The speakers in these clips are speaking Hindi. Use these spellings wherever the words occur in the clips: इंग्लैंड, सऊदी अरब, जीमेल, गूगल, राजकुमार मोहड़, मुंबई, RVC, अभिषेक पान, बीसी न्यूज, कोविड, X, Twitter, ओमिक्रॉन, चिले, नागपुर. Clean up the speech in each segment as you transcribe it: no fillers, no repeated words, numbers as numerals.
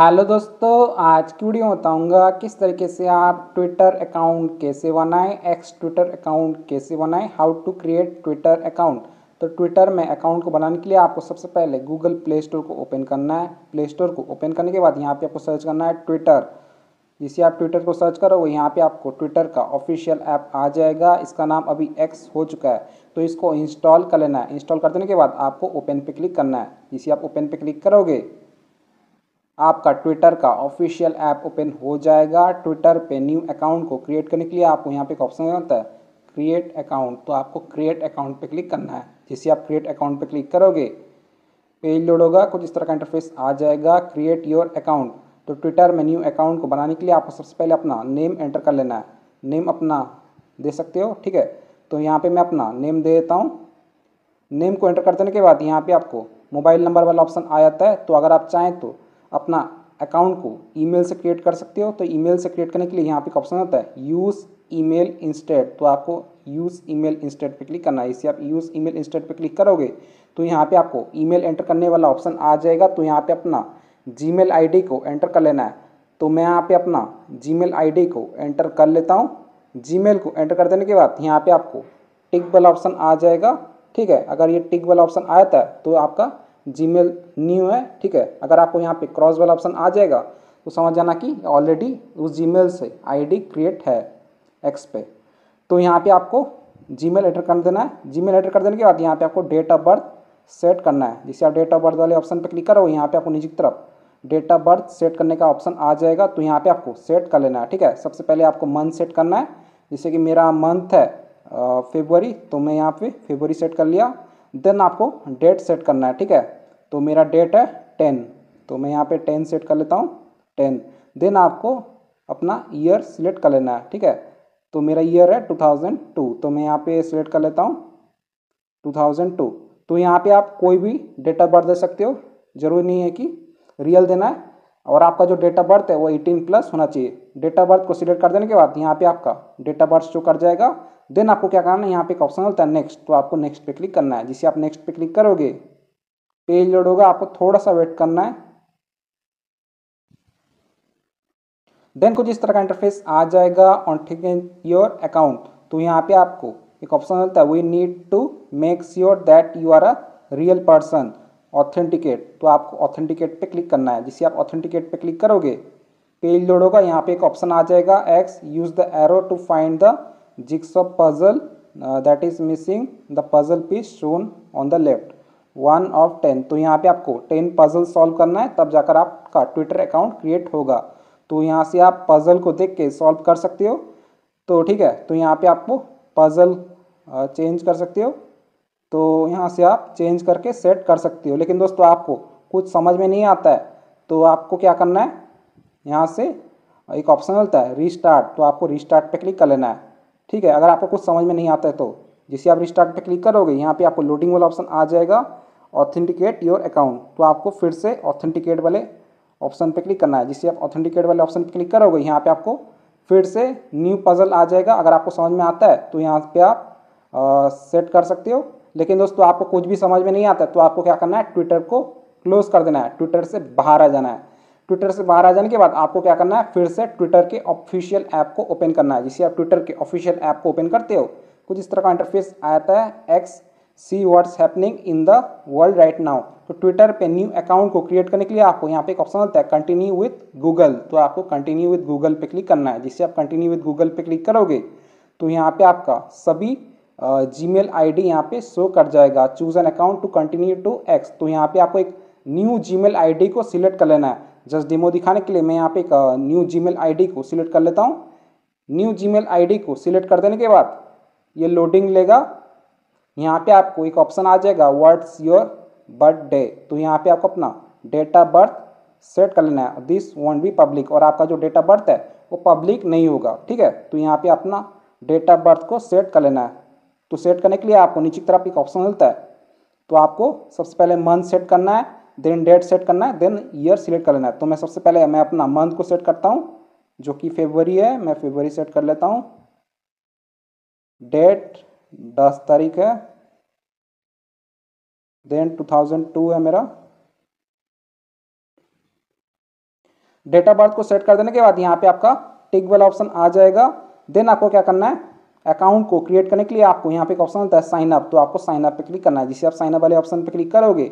हेलो दोस्तों, आज की वीडियो बताऊंगा किस तरीके से आप ट्विटर अकाउंट कैसे बनाएं, एक्स ट्विटर अकाउंट कैसे बनाएं, how to create Twitter account. तो ट्विटर में अकाउंट को बनाने के लिए आपको सबसे पहले गूगल प्ले स्टोर को ओपन करना है। प्ले स्टोर को ओपन करने के बाद यहाँ पे आपको सर्च करना है ट्विटर। जिसे आप ट्विटर को सर्च करो यहाँ पे आपको ट्विटर का ऑफिशियल ऐप आ जाएगा। इसका नाम अभी एक्स हो चुका है, तो इसको इंस्टॉल कर लेना है। इंस्टॉल कर देने के बाद आपको ओपन पे क्लिक करना है। जिसे आप ओपन पे क्लिक करोगे आपका ट्विटर का ऑफिशियल ऐप ओपन हो जाएगा। ट्विटर पे न्यू अकाउंट को क्रिएट करने के लिए आपको यहाँ पे एक ऑप्शन होता है क्रिएट अकाउंट, तो आपको क्रिएट अकाउंट पे क्लिक करना है। जिसे आप क्रिएट अकाउंट पे क्लिक करोगे पेज लोड होगा, कुछ इस तरह का इंटरफेस आ जाएगा, क्रिएट योर अकाउंट। तो ट्विटर में न्यू अकाउंट को बनाने के लिए आपको सबसे पहले अपना नेम एंटर कर लेना है। नेम अपना दे सकते हो, ठीक है। तो यहाँ पर मैं अपना नेम दे देता हूँ। नेम को एंटर कर देने के बाद यहाँ पर आपको मोबाइल नंबर वाला ऑप्शन आ जाता है। तो अगर आप चाहें तो अपना अकाउंट को ईमेल से क्रिएट कर सकते हो। तो ईमेल से क्रिएट करने के लिए यहाँ पे एक ऑप्शन होता है यूज़ ईमेल इंस्टेड, तो आपको यूज़ ईमेल इंस्टेड पे क्लिक करना है। इससे आप यूज़ ईमेल इंस्टेड पे क्लिक करोगे तो यहाँ पे आपको ईमेल एंटर करने वाला ऑप्शन आ जाएगा। तो यहाँ पे अपना जीमेल आईडी को एंटर कर लेना है। तो मैं यहाँ पर अपना जीमेल आईडी को एंटर कर लेता हूँ। जीमेल को एंटर कर देने के बाद यहाँ पर आपको टिक वाला ऑप्शन आ जाएगा, ठीक है। अगर ये टिक वाला ऑप्शन आया था तो आपका जीमेल न्यू है, ठीक है। अगर आपको यहाँ पे क्रॉस वाला ऑप्शन आ जाएगा तो समझ जाना कि ऑलरेडी उस जीमेल से आईडी क्रिएट है एक्स पे। तो यहाँ पे आपको जीमेल एंटर कर देना है। जीमेल एंटर कर देने के बाद यहाँ पे आपको डेट ऑफ बर्थ सेट करना है। जिसे आप डेट ऑफ बर्थ वाले ऑप्शन पे क्लिक करो यहाँ पे आपको नीचे की तरफ डेट ऑफ बर्थ सेट करने का ऑप्शन आ जाएगा। तो यहाँ पर आपको सेट कर लेना है, ठीक है। सबसे पहले आपको मंथ सेट करना है। जैसे कि मेरा मंथ है फरवरी, तो मैं यहाँ पर फरवरी सेट कर लिया। देन आपको डेट सेट करना है, ठीक है। तो मेरा डेट है 10, तो मैं यहाँ पे 10 सेट कर लेता हूँ 10। देन आपको अपना ईयर सिलेक्ट कर लेना है, ठीक है। तो मेरा ईयर है 2002, तो मैं यहाँ पे सिलेक्ट कर लेता हूँ 2002। तो यहाँ पे आप कोई भी डेट ऑफ बर्थ दे सकते हो, जरूरी नहीं है कि रियल देना है। और आपका जो डेट ऑफ बर्थ है वो 18+ होना चाहिए। डेट ऑफ बर्थ को सिलेक्ट कर देने के बाद यहाँ पे आपका डेट ऑफ बर्थ शो कर जाएगा। देन आपको क्या करना है, यहाँ पे एक ऑप्शन होता है नेक्स्ट, तो आपको नेक्स्ट पे क्लिक करना है। जिसे आप नेक्स्ट पे क्लिक करोगे पेज लोड होगा, आपको थोड़ा सा वेट करना है। देन कुछ इस तरह का इंटरफेस आ जाएगा ऑन थिंक योर अकाउंट। तो यहाँ पे आपको एक ऑप्शन होता है we need to make sure that you are a real person authenticate, तो आपको ऑथेंटिकेट पे क्लिक करना है। जिसे आप ऑथेंटिकेट पे क्लिक करोगे पेज लोड होगा, यहाँ पे एक ऑप्शन आ जाएगा X use the arrow to find the jigsaw puzzle that is missing the puzzle piece shown on the left 1 of 10। तो यहाँ पे आपको 10 पजल सॉल्व करना है, तब जाकर आपका ट्विटर अकाउंट क्रिएट होगा। तो यहाँ से आप पजल को देख के सॉल्व कर सकते हो, तो ठीक है। तो यहाँ पे आपको पजल चेंज कर सकते हो, तो यहाँ से आप चेंज करके सेट कर सकते हो। लेकिन दोस्तों आपको कुछ समझ में नहीं आता है तो आपको क्या करना है, यहाँ से एक ऑप्शन मिलता है रीस्टार्ट, तो आपको रीस्टार्ट पे क्लिक कर लेना है, ठीक है। अगर आपको कुछ समझ में नहीं आता है तो जैसे आप रिस्टार्ट पे क्लिक करोगे यहाँ पे आपको लोडिंग वाला ऑप्शन आ जाएगा ऑथेंटिकेट योर अकाउंट। तो आपको फिर से ऑथेंटिकेट वाले ऑप्शन पे क्लिक करना है। जिससे आप ऑथेंटिकेट वाले ऑप्शन पे क्लिक करोगे यहाँ पे आपको फिर से न्यू पजल आ जाएगा। अगर आपको समझ में आता है तो यहाँ पर आप सेट कर सकते हो। लेकिन दोस्तों आपको कुछ भी समझ में नहीं आता है तो आपको क्या करना है, ट्विटर को क्लोज कर देना है, ट्विटर से बाहर आ जाना है। ट्विटर से बाहर आ जाने के बाद आपको क्या करना है, फिर से ट्विटर के ऑफिशियल ऐप को ओपन करना है। जिसे आप ट्विटर के ऑफिशियल ऐप को ओपन करते हो कुछ इस तरह का इंटरफेस आता है X see what's happening in the world right now. तो ट्विटर पे न्यू अकाउंट को क्रिएट करने के लिए आपको यहाँ पे एक ऑप्शन होता है कंटिन्यू विद गूगल, तो आपको कंटिन्यू विद गूगल पे क्लिक करना है। जिससे आप कंटिन्यू विद गूगल पे क्लिक करोगे तो यहाँ पे आपका सभी जीमेल आईडी यहाँ पे शो कर जाएगा। Choose an account to continue to X, तो यहाँ पे आपको एक न्यू जीमेल आईडी को सिलेक्ट कर लेना है। जस्ट डेमो दिखाने के लिए मैं यहाँ पे एक न्यू जीमेल आईडी को सिलेक्ट कर लेता हूँ। न्यू जीमेल आईडी को सिलेक्ट कर देने के बाद ये लोडिंग लेगा। यहाँ पे आपको एक ऑप्शन आ जाएगा व्हाट्स योर बर्थडे, तो यहाँ पे आपको अपना डेट ऑफ बर्थ सेट कर लेना है। दिस वोंट बी पब्लिक, और आपका जो डेट ऑफ बर्थ है वो पब्लिक नहीं होगा, ठीक है। तो यहाँ पे अपना डेट ऑफ बर्थ को सेट कर लेना है। तो सेट करने के लिए आपको नीचे की तरफ एक ऑप्शन मिलता है, तो आपको सबसे पहले मंथ सेट करना है, देन डेट सेट करना है, देन ईयर सिलेक्ट कर लेना है। तो मैं सबसे पहले मैं अपना मंथ को सेट करता हूँ जो कि फरवरी है, मैं फरवरी सेट कर लेता हूँ। डेट 10 तारीख है, देन 2002 है मेरा। डेट ऑफ बर्थ को सेट कर देने के बाद यहाँ पे आपका टिक वाला ऑप्शन आ जाएगा। देन आपको क्या करना है, अकाउंट को क्रिएट करने के लिए आपको यहाँ पे एक ऑप्शन होता है साइन अप, तो आपको साइन अप पे क्लिक करना है। जिसे आप साइन अप वाले ऑप्शन पे क्लिक करोगे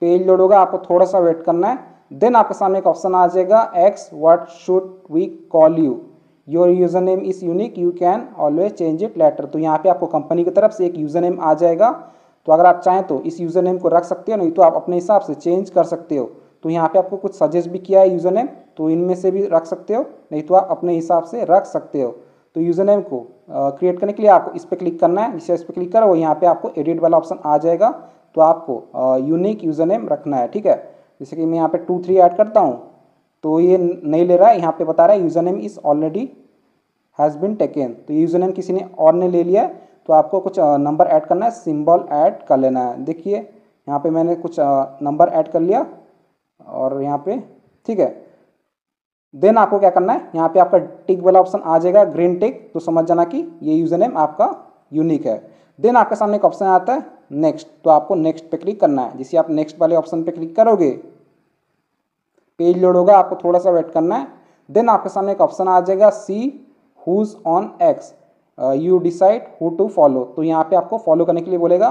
पेज लोड होगा, आपको थोड़ा सा वेट करना है। देन आपके सामने एक ऑप्शन आ जाएगा X, what should we call you, your user name is unique, you can always change it later. तो यहाँ पे आपको कंपनी की तरफ से एक यूज़र नेम आ जाएगा, तो अगर आप चाहें तो इस यूज़र नेम को रख सकते हो, नहीं तो आप अपने हिसाब से चेंज कर सकते हो। तो यहाँ पे आपको कुछ सजेस्ट भी किया है यूज़र नेम, तो इनमें से भी रख सकते हो, नहीं तो आप अपने हिसाब से रख सकते हो। तो यूज़र नेम को क्रिएट करने के लिए आपको इस पर क्लिक करना है। जिससे इस पर क्लिक करो यहाँ पे आपको एडिट वाला ऑप्शन आ जाएगा, तो आपको यूनिक यूज़र नेम रखना है, ठीक है। जैसे कि मैं यहाँ पे 2 3 ऐड करता हूँ तो ये नहीं ले रहा है, यहाँ पे बता रहा है username is already has been taken, तो यूज़र नेम किसी ने और ने ले लिया है। तो आपको कुछ नंबर ऐड करना है, सिंबल ऐड कर लेना है। देखिए यहाँ पे मैंने कुछ नंबर ऐड कर लिया और यहाँ पे ठीक है। देन आपको क्या करना है, यहाँ पे आपका टिक वाला ऑप्शन आ जाएगा ग्रीन टिक, तो समझ जाना कि ये यूज़र नेम आपका यूनिक है। देन आपके सामने एक ऑप्शन आता है नेक्स्ट, तो आपको नेक्स्ट पे क्लिक करना है। जिसे आप नेक्स्ट वाले ऑप्शन पे क्लिक करोगे पेज लोड होगा, आपको थोड़ा सा वेट करना है। देन आपके सामने एक ऑप्शन आ जाएगा see who's on X, you decide who to follow, तो यहाँ पे आपको फॉलो करने के लिए बोलेगा।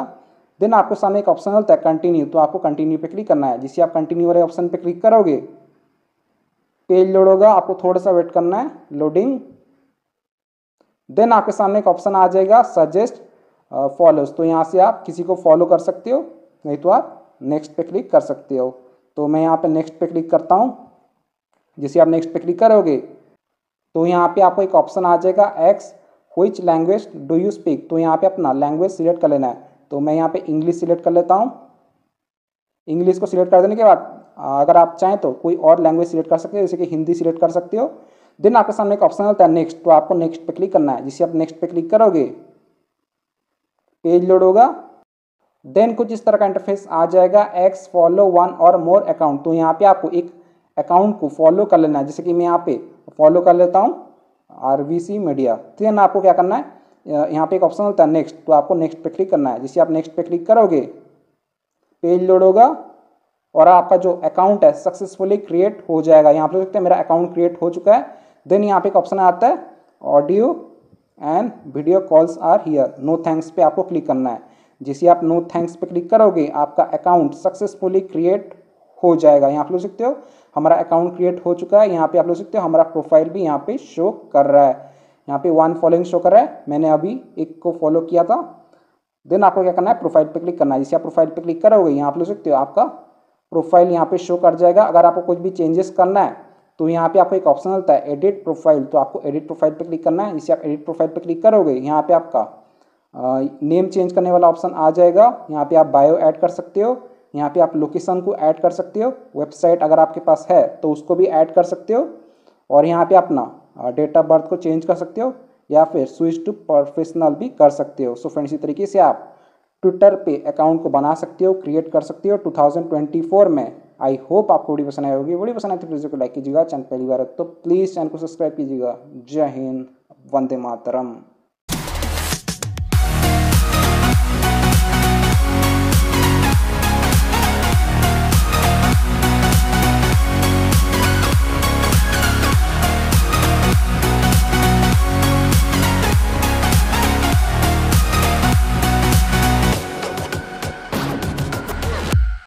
देन आपके सामने एक ऑप्शन होता है कंटिन्यू, तो आपको कंटिन्यू पे क्लिक करना है। जिसे आप कंटिन्यू वाले ऑप्शन पे क्लिक करोगे पेज लोड होगा, आपको थोड़ा सा वेट करना है, लोडिंग। देन आपके सामने एक ऑप्शन आ जाएगा सजेस्ट फॉलोस, तो यहाँ से आप किसी को फॉलो कर सकते हो, नहीं तो आप नेक्स्ट पे क्लिक कर सकते हो। तो मैं यहाँ पे नेक्स्ट पे क्लिक करता हूँ। जैसे आप नेक्स्ट पे क्लिक करोगे तो यहाँ पे आपको एक ऑप्शन आ जाएगा X, which language do you speak, तो यहाँ पे अपना लैंग्वेज सिलेक्ट कर लेना है। तो मैं यहाँ पे इंग्लिश सिलेक्ट कर लेता हूँ। इंग्लिश को सिलेक्ट कर देने के बाद अगर आप चाहें तो कोई और लैंग्वेज सिलेक्ट कर सकते हो, जैसे कि हिंदी सिलेक्ट कर सकते हो। देन आपके सामने एक ऑप्शन होता है नेक्स्ट, तो आपको नेक्स्ट पे क्लिक करना है। जिसे आप नेक्स्ट पे क्लिक करोगे पेज लोड होगा। देन कुछ इस तरह का इंटरफेस आ जाएगा एक्स फॉलो 1 और मोर अकाउंट, तो यहाँ पे आपको एक अकाउंट को फॉलो कर लेना है। जैसे कि मैं यहाँ पे फॉलो कर लेता हूँ RVC मीडिया। देन आपको क्या करना है, यहाँ पे एक ऑप्शन होता है नेक्स्ट, तो आपको नेक्स्ट पे क्लिक करना है। जैसे आप नेक्स्ट पे क्लिक करोगे पेज लोड होगा और आपका जो अकाउंट है सक्सेसफुली क्रिएट हो जाएगा। यहाँ पे देखते हैं मेरा अकाउंट क्रिएट हो चुका है। देन यहाँ पे एक ऑप्शन आता है audio and video calls are here, no thanks पे आपको क्लिक करना है। जैसे आप नो थैंक्स पे क्लिक करोगे आपका अकाउंट सक्सेसफुली क्रिएट हो जाएगा। यहाँ पे देख सकते हो हमारा अकाउंट क्रिएट हो चुका है। यहाँ पे आप देख सकते हो हमारा प्रोफाइल भी यहाँ पे शो कर रहा है, यहाँ पे 1 फॉलोइंग शो कर रहा है। मैंने अभी एक को फॉलो किया था। देन आपको क्या करना है, प्रोफाइल पे क्लिक करना है। जैसे आप प्रोफाइल पे क्लिक करोगे यहाँ पे देख सकते हो आपका प्रोफाइल यहाँ पे शो कर जाएगा। अगर आपको कुछ भी चेंजेस करना है तो यहाँ पे आपको एक ऑप्शन होता है एडिट प्रोफाइल, तो आपको एडिट प्रोफाइल पे क्लिक करना है। जैसे आप एडिट प्रोफाइल पे क्लिक करोगे यहाँ पे आपका नेम चेंज करने वाला ऑप्शन आ जाएगा। यहाँ पे आप बायो ऐड कर सकते हो, यहाँ पे आप लोकेशन को ऐड कर सकते हो, वेबसाइट अगर आपके पास है तो उसको भी ऐड कर सकते हो, और यहाँ पे अपना डेट ऑफ बर्थ को चेंज कर सकते हो या फिर स्विच टू प्रोफेशनल भी कर सकते हो। सो फ्रेंड्स, इस तरीके से आप ट्विटर पे अकाउंट को बना सकते हो, क्रिएट कर सकते हो 2024 में। आई होप आपको वीडियो पसंद आई होगी। वीडियो पसंद आए तो प्लीज़ को लाइक कीजिएगा, चैनल पहली बार तो प्लीज़ चैनल को सब्सक्राइब कीजिएगा। जय हिंद, वंदे मातरम।